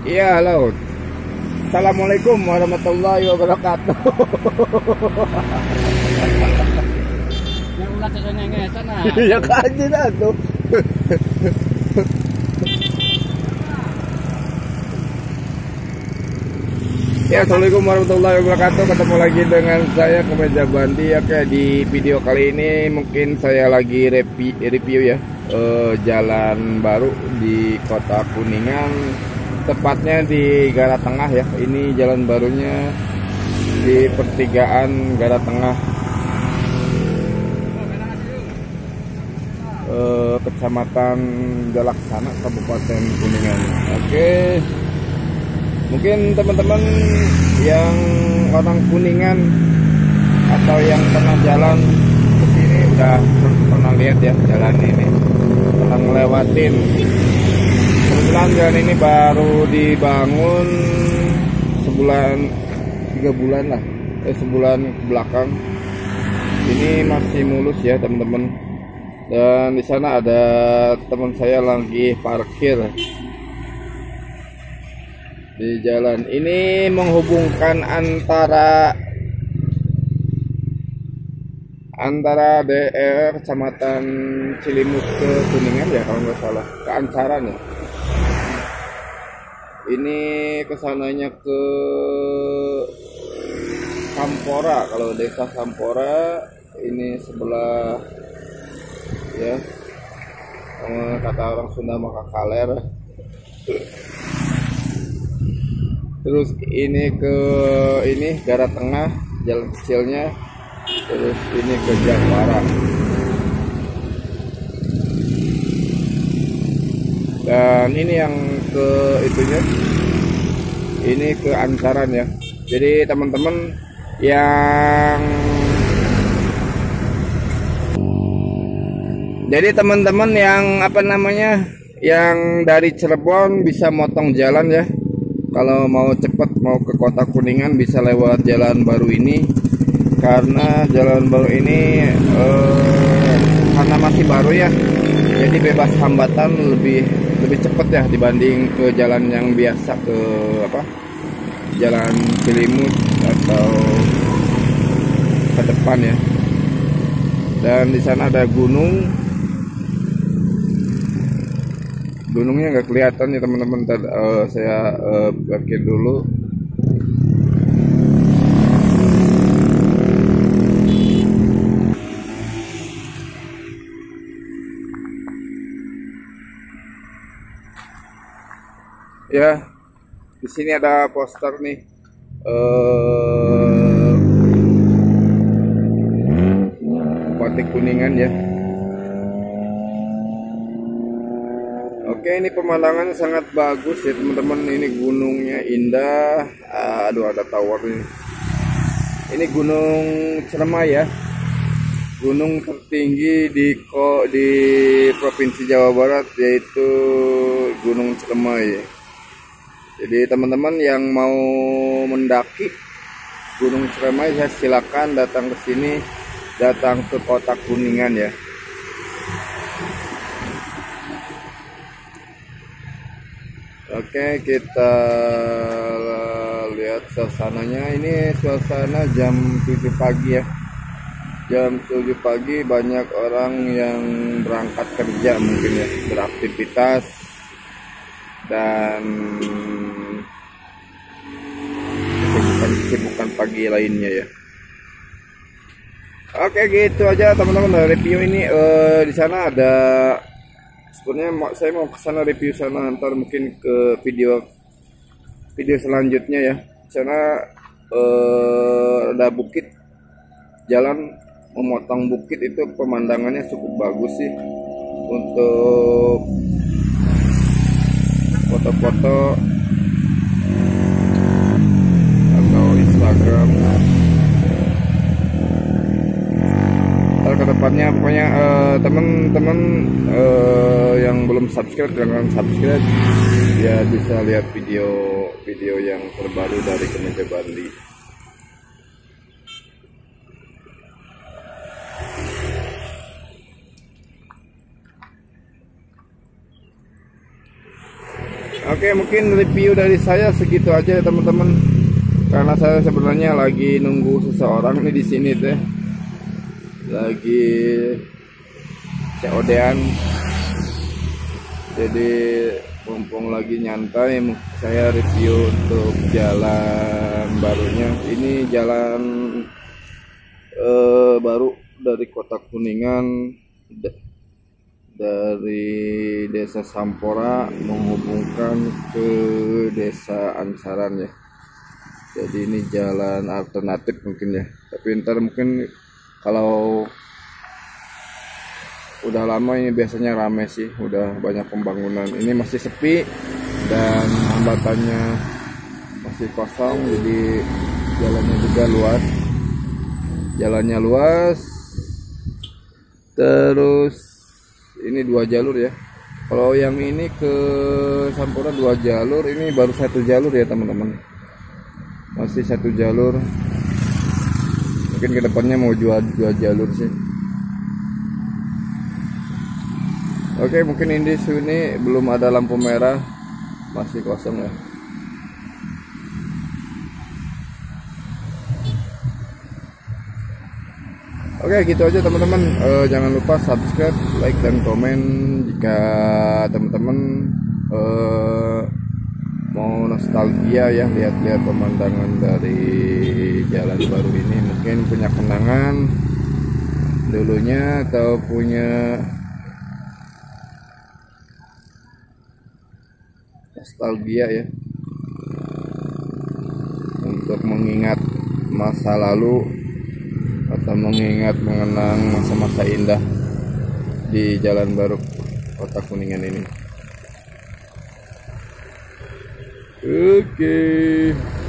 Iya, halo. Assalamualaikum warahmatullahi wabarakatuh. Yang ulat cocoknya ngesan lah. Iya kaji dah tuh. Ya, assalamualaikum warahmatullahi wabarakatuh. Ketemu lagi dengan saya Kemeja Bandi ya. Kayak di video kali ini mungkin saya lagi review ya, jalan baru di Kota Kuningan. Tepatnya di Gara Tengah ya. Ini jalan barunya di pertigaan Gara Tengah, Kecamatan Jalaksana, Kabupaten Kuningan. Oke, mungkin teman-teman yang orang Kuningan atau yang pernah jalan ke sini udah pernah lihat ya jalan ini, pernah ngelewatin. Kebetulan jalan ini baru dibangun tiga bulan lah, sebulan belakang. Ini masih mulus ya teman-teman. Dan di sana ada teman saya lagi parkir di jalan ini, menghubungkan antara DR Kecamatan Cilimus ke Kuningan ya, kalau nggak salah ke Ancaran ya. Ini kesananya ke Sampora, kalau desa Sampora ini sebelah ya, kata orang Sunda maka kaler. Terus ini ke ini Gara Tengah jalan kecilnya. Terus ini ke Jawa Barat. Dan ini yang ke itunya, ini ke Ancaran ya. Jadi teman-teman yang apa namanya, yang dari Cirebon bisa motong jalan ya. Kalau mau cepet mau ke Kota Kuningan bisa lewat jalan baru ini. Karena jalan baru ini karena masih baru ya, jadi bebas hambatan, lebih cepat ya dibanding ke jalan yang biasa, ke apa, jalan Cilimus atau ke depan ya. Dan di sana ada gunungnya nggak kelihatan ya teman-teman. Saya parkir dulu. Ya, di sini ada poster nih, Kabupaten Kuningan ya. Oke, ini pemandangan sangat bagus ya teman-teman. Ini gunungnya indah. Aduh, ada tower ini. Ini Gunung Ciremai ya, gunung tertinggi di Provinsi Jawa Barat, yaitu Gunung Ciremai ya. Jadi teman-teman yang mau mendaki Gunung Ciremai ya, silakan datang ke sini, datang ke Kota Kuningan ya. Oke, kita lihat suasananya. Ini suasana jam 7 pagi ya. Jam 7 pagi banyak orang yang berangkat kerja mungkin ya, beraktivitas. Dan kesibukan pagi lainnya ya. Oke, gitu aja teman-teman review ini. Di sana ada, sebenarnya saya mau kesana review sana, ntar mungkin ke video selanjutnya ya. Di sana ada bukit, jalan memotong bukit itu pemandangannya cukup bagus sih untuk foto-foto Instagram. Ntar kedepannya pokoknya teman-teman yang belum subscribe, jangan subscribe ya, bisa lihat video yang terbaru dari Kemeja Bandi. Oke, mungkin review dari saya segitu aja ya teman-teman, karena saya sebenarnya lagi nunggu seseorang nih di sini deh, lagi COD-an, jadi mumpung lagi nyantai saya review untuk jalan barunya. Ini jalan baru dari Kota Kuningan, dari desa Sampora menghubungkan ke desa Ancaran ya. Jadi ini jalan alternatif mungkin ya, tapi ntar mungkin kalau udah lama ini biasanya rame sih, udah banyak pembangunan. Ini masih sepi dan hambatannya masih kosong, jadi jalannya juga luas, jalannya luas. Terus ini dua jalur ya. Kalau yang ini ke Sampora dua jalur, ini baru satu jalur ya teman-teman. Masih satu jalur. Mungkin kedepannya mau jual dua jalur sih. Oke, mungkin ini di sini belum ada lampu merah, masih kosong ya. Oke, gitu aja teman-teman. Jangan lupa subscribe, like, dan komen jika teman-teman mau nostalgia ya, lihat-lihat pemandangan dari jalan baru ini, mungkin punya kenangan dulunya atau punya nostalgia ya, untuk mengingat masa lalu atau mengingat mengenang masa-masa indah di jalan baru Kota Kuningan ini. Oke.